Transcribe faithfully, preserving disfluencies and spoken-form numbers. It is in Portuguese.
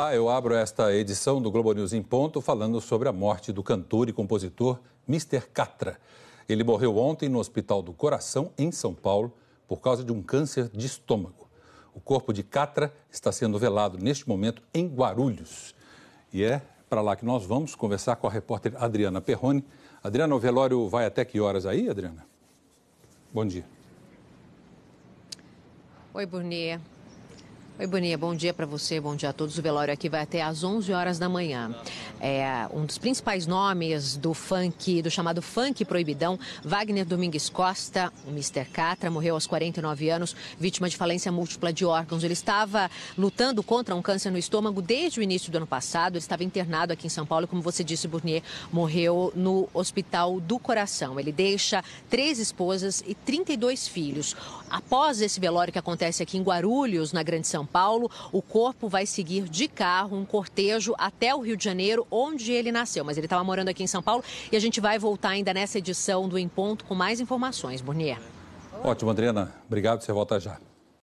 Ah, eu abro esta edição do Globo News em Ponto falando sobre a morte do cantor e compositor mister Catra. Ele morreu ontem no Hospital do Coração, em São Paulo, por causa de um câncer de estômago. O corpo de Catra está sendo velado neste momento em Guarulhos. E é para lá que nós vamos conversar com a repórter Adriana Perrone. Adriana, o velório vai até que horas aí, Adriana? Bom dia. Oi, Burnier. Oi, Boninha, bom dia para você, bom dia a todos. O velório aqui vai até às onze horas da manhã. É, um dos principais nomes do funk, do chamado funk proibidão, Wagner Domingues Costa, o mister Catra, morreu aos quarenta e nove anos, vítima de falência múltipla de órgãos. Ele estava lutando contra um câncer no estômago desde o início do ano passado. Ele estava internado aqui em São Paulo e, como você disse, Boninha, morreu no Hospital do Coração. Ele deixa três esposas e trinta e dois filhos. Após esse velório que acontece aqui em Guarulhos, na Grande São Paulo, Paulo, o corpo vai seguir de carro, um cortejo, até o Rio de Janeiro, onde ele nasceu. Mas ele estava morando aqui em São Paulo e a gente vai voltar ainda nessa edição do Em Ponto com mais informações. Burnier. Ótimo, Adriana. Obrigado, você volta já.